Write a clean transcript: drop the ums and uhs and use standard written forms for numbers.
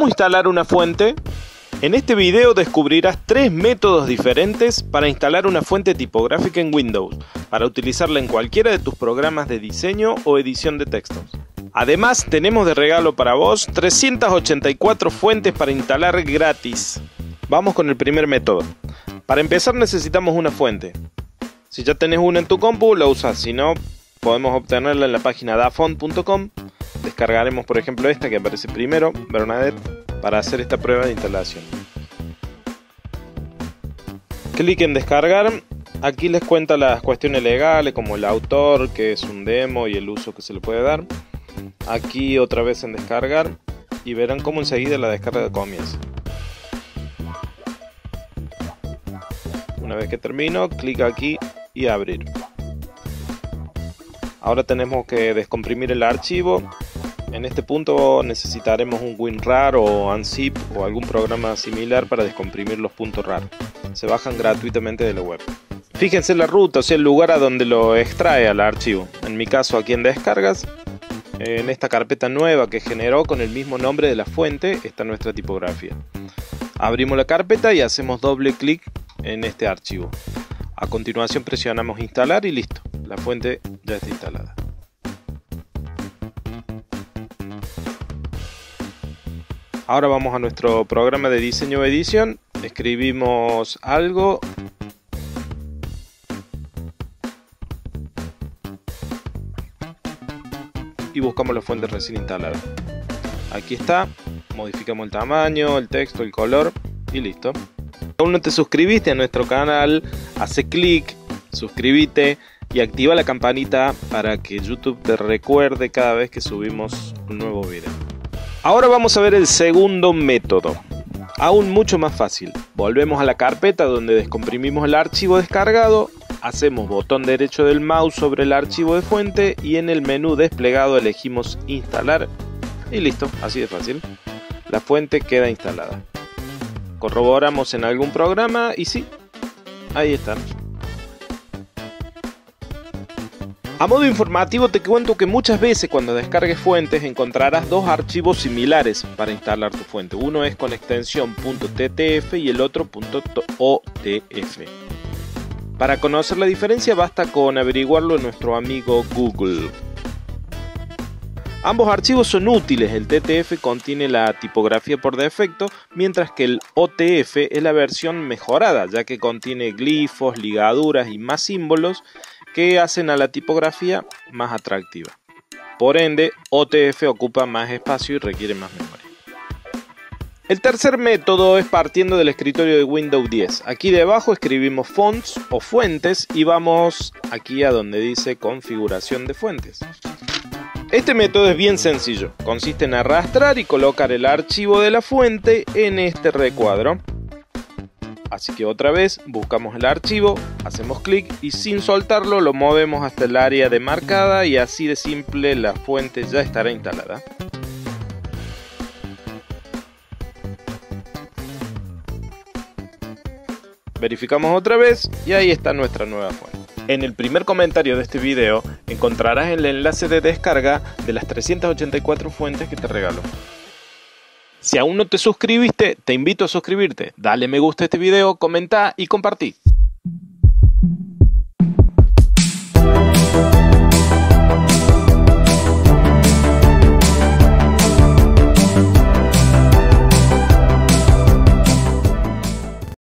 ¿Cómo instalar una fuente? En este video descubrirás 3 métodos diferentes para instalar una fuente tipográfica en Windows, para utilizarla en cualquiera de tus programas de diseño o edición de textos. Además, tenemos de regalo para vos 384 fuentes para instalar gratis. Vamos con el primer método. Para empezar necesitamos una fuente. Si ya tenés una en tu compu, la usás, si no, podemos obtenerla en la página dafont.com. Descargaremos por ejemplo esta que aparece primero, Bernadette, para hacer esta prueba de instalación. Clic en descargar. Aquí les cuenta las cuestiones legales como el autor, que es un demo y el uso que se le puede dar. Aquí otra vez en descargar y verán cómo enseguida la descarga comienza. Una vez que termino, clic aquí y abrir. Ahora tenemos que descomprimir el archivo. En este punto necesitaremos un WinRAR o Unzip o algún programa similar para descomprimir los puntos .rar. Se bajan gratuitamente de la web. Fíjense la ruta, o sea, el lugar a donde lo extrae al archivo. En mi caso aquí en descargas, en esta carpeta nueva que generó con el mismo nombre de la fuente, está nuestra tipografía. Abrimos la carpeta y hacemos doble clic en este archivo. A continuación presionamos instalar y listo, la fuente ya está instalada. Ahora vamos a nuestro programa de diseño o edición, escribimos algo y buscamos la fuente recién instalada. Aquí está, modificamos el tamaño, el texto, el color y listo. Si aún no te suscribiste a nuestro canal, hace clic, suscríbete y activa la campanita para que YouTube te recuerde cada vez que subimos un nuevo video. Ahora vamos a ver el segundo método, aún mucho más fácil. Volvemos a la carpeta donde descomprimimos el archivo descargado, hacemos botón derecho del mouse sobre el archivo de fuente y en el menú desplegado elegimos instalar y listo, así de fácil. La fuente queda instalada. Corroboramos en algún programa y sí, ahí están. A modo informativo te cuento que muchas veces cuando descargues fuentes encontrarás dos archivos similares para instalar tu fuente. Uno es con extensión .ttf y el otro .otf. Para conocer la diferencia basta con averiguarlo en nuestro amigo Google. Ambos archivos son útiles, el TTF contiene la tipografía por defecto, mientras que el OTF es la versión mejorada, ya que contiene glifos, ligaduras y más símbolos que hacen a la tipografía más atractiva. Por ende, OTF ocupa más espacio y requiere más memoria. El tercer método es partiendo del escritorio de Windows 10. Aquí debajo escribimos fonts o fuentes y vamos aquí a donde dice configuración de fuentes. Este método es bien sencillo, consiste en arrastrar y colocar el archivo de la fuente en este recuadro. Así que otra vez buscamos el archivo, hacemos clic y sin soltarlo lo movemos hasta el área demarcada y así de simple la fuente ya estará instalada. Verificamos otra vez y ahí está nuestra nueva fuente. En el primer comentario de este video encontrarás el enlace de descarga de las 384 fuentes que te regalo. Si aún no te suscribiste, te invito a suscribirte, dale me gusta a este video, comenta y compartí.